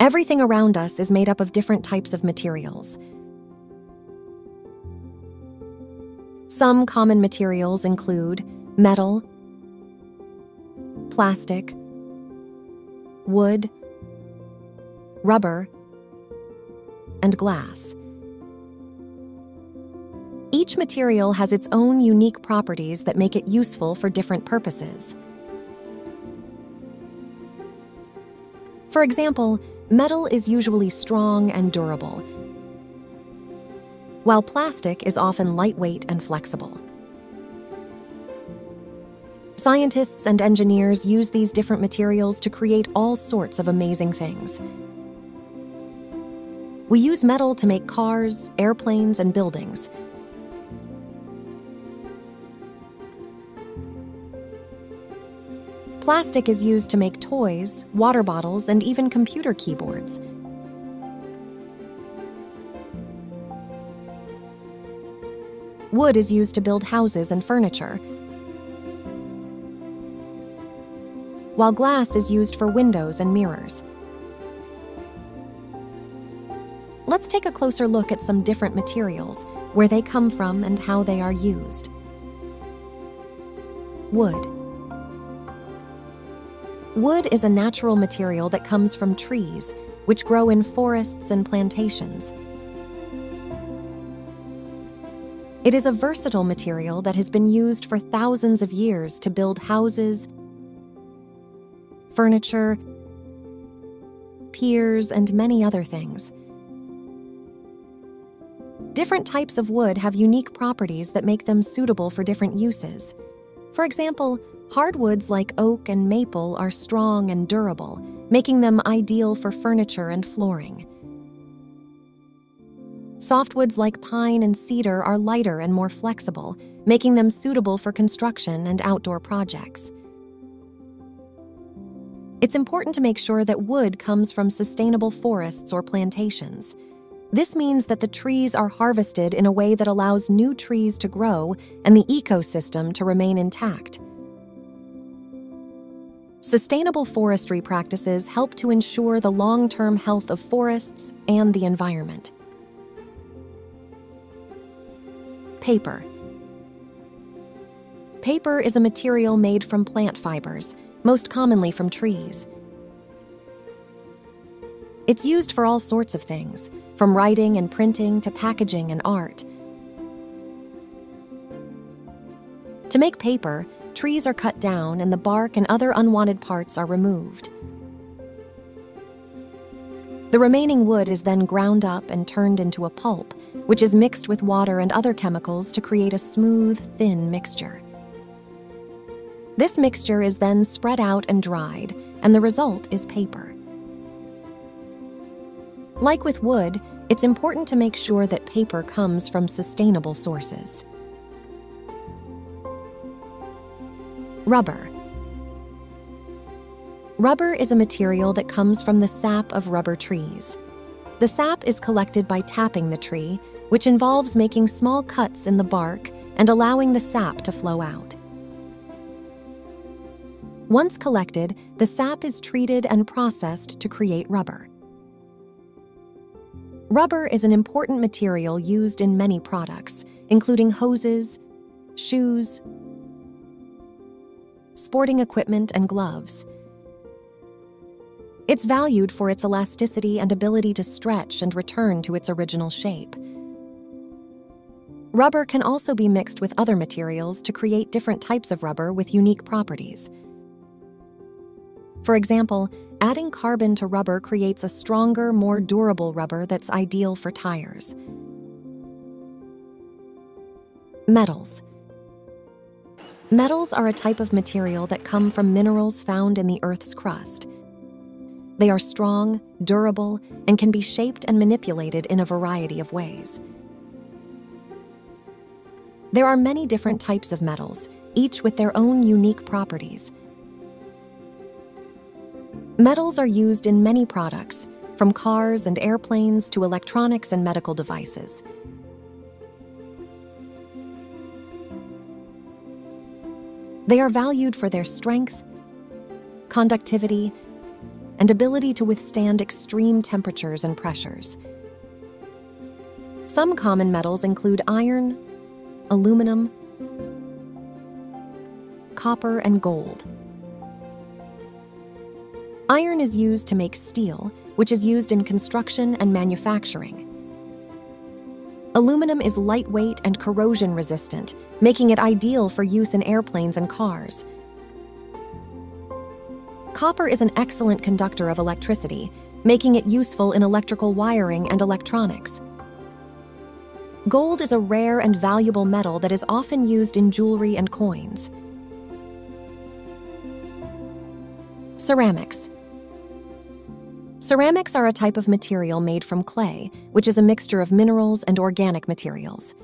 Everything around us is made up of different types of materials. Some common materials include metal, plastic, wood, rubber, and glass. Each material has its own unique properties that make it useful for different purposes. For example, metal is usually strong and durable, while plastic is often lightweight and flexible. Scientists and engineers use these different materials to create all sorts of amazing things. We use metal to make cars, airplanes, and buildings. Plastic is used to make toys, water bottles, and even computer keyboards. Wood is used to build houses and furniture, while glass is used for windows and mirrors. Let's take a closer look at some different materials, where they come from and how they are used. Wood. Wood is a natural material that comes from trees, which grow in forests and plantations. It is a versatile material that has been used for thousands of years to build houses, furniture, piers, and many other things. Different types of wood have unique properties that make them suitable for different uses. For example, hardwoods like oak and maple are strong and durable, making them ideal for furniture and flooring. Softwoods like pine and cedar are lighter and more flexible, making them suitable for construction and outdoor projects. It's important to make sure that wood comes from sustainable forests or plantations. This means that the trees are harvested in a way that allows new trees to grow and the ecosystem to remain intact. Sustainable forestry practices help to ensure the long-term health of forests and the environment. Paper. Paper is a material made from plant fibers, most commonly from trees. It's used for all sorts of things, from writing and printing to packaging and art. To make paper, trees are cut down and the bark and other unwanted parts are removed. The remaining wood is then ground up and turned into a pulp, which is mixed with water and other chemicals to create a smooth, thin mixture. This mixture is then spread out and dried, and the result is paper. Like with wood, it's important to make sure that paper comes from sustainable sources. Rubber. Rubber is a material that comes from the sap of rubber trees. The sap is collected by tapping the tree, which involves making small cuts in the bark and allowing the sap to flow out. Once collected, the sap is treated and processed to create rubber. Rubber is an important material used in many products, including hoses, shoes, sporting equipment, and gloves. It's valued for its elasticity and ability to stretch and return to its original shape. Rubber can also be mixed with other materials to create different types of rubber with unique properties. For example, adding carbon to rubber creates a stronger, more durable rubber that's ideal for tires. Metals. Metals are a type of material that come from minerals found in the Earth's crust. They are strong, durable, and can be shaped and manipulated in a variety of ways. There are many different types of metals, each with their own unique properties. Metals are used in many products, from cars and airplanes to electronics and medical devices. They are valued for their strength, conductivity, and ability to withstand extreme temperatures and pressures. Some common metals include iron, aluminum, copper, and gold. Iron is used to make steel, which is used in construction and manufacturing. Aluminum is lightweight and corrosion resistant, making it ideal for use in airplanes and cars. Copper is an excellent conductor of electricity, making it useful in electrical wiring and electronics. Gold is a rare and valuable metal that is often used in jewelry and coins. Ceramics. Ceramics are a type of material made from clay, which is a mixture of minerals and organic materials.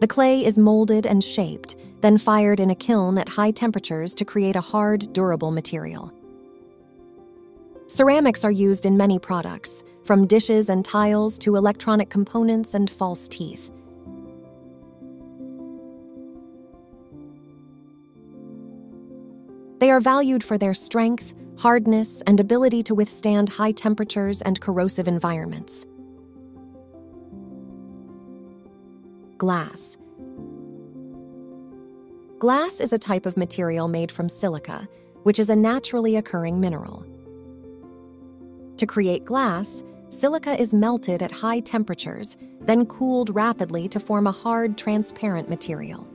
The clay is molded and shaped, then fired in a kiln at high temperatures to create a hard, durable material. Ceramics are used in many products, from dishes and tiles to electronic components and false teeth. They are valued for their strength, hardness, and ability to withstand high temperatures and corrosive environments. Glass. Glass is a type of material made from silica, which is a naturally occurring mineral. To create glass, silica is melted at high temperatures, then cooled rapidly to form a hard, transparent material.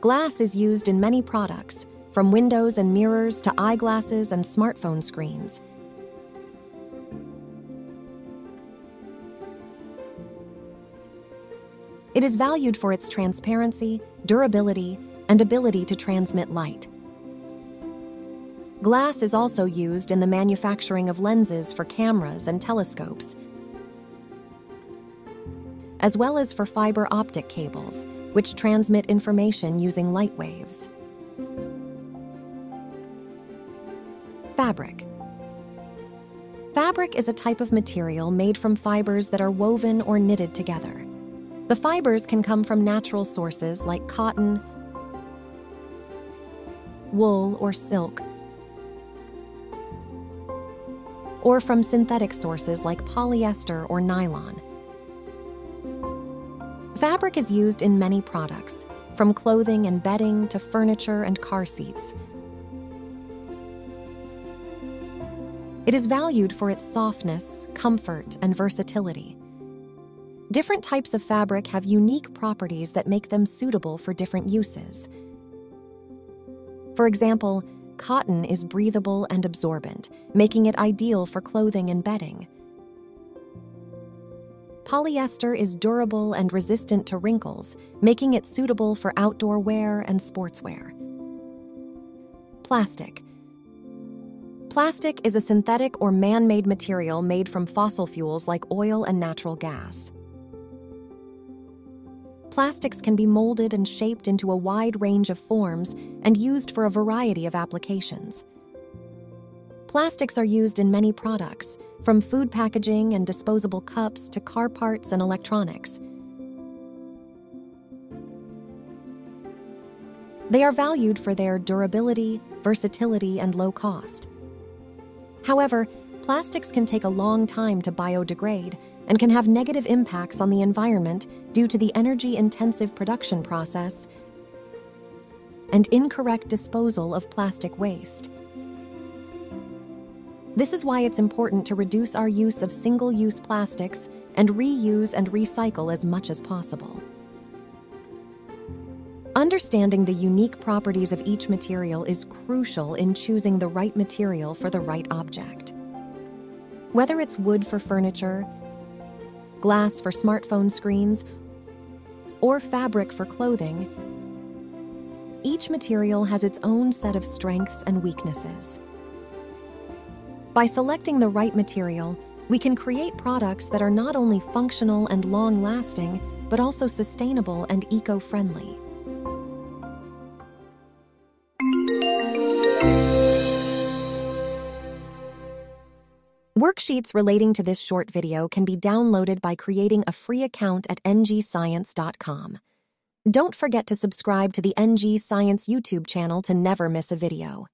Glass is used in many products, from windows and mirrors to eyeglasses and smartphone screens. It is valued for its transparency, durability, and ability to transmit light. Glass is also used in the manufacturing of lenses for cameras and telescopes, as well as for fiber optic cables, which transmit information using light waves. Fabric. Fabric is a type of material made from fibers that are woven or knitted together. The fibers can come from natural sources like cotton, wool, or silk, or from synthetic sources like polyester or nylon. Fabric is used in many products, from clothing and bedding to furniture and car seats. It is valued for its softness, comfort, and versatility. Different types of fabric have unique properties that make them suitable for different uses. For example, cotton is breathable and absorbent, making it ideal for clothing and bedding. Polyester is durable and resistant to wrinkles, making it suitable for outdoor wear and sportswear. Plastic. Plastic is a synthetic or man-made material made from fossil fuels like oil and natural gas. Plastics can be molded and shaped into a wide range of forms and used for a variety of applications. Plastics are used in many products, from food packaging and disposable cups to car parts and electronics. They are valued for their durability, versatility, and low cost. However, plastics can take a long time to biodegrade and can have negative impacts on the environment due to the energy-intensive production process and incorrect disposal of plastic waste. This is why it's important to reduce our use of single-use plastics and reuse and recycle as much as possible. Understanding the unique properties of each material is crucial in choosing the right material for the right object. Whether it's wood for furniture, glass for smartphone screens, or fabric for clothing, each material has its own set of strengths and weaknesses. By selecting the right material, we can create products that are not only functional and long-lasting, but also sustainable and eco-friendly. Worksheets relating to this short video can be downloaded by creating a free account at ngscience.com. Don't forget to subscribe to the NG Science YouTube channel to never miss a video.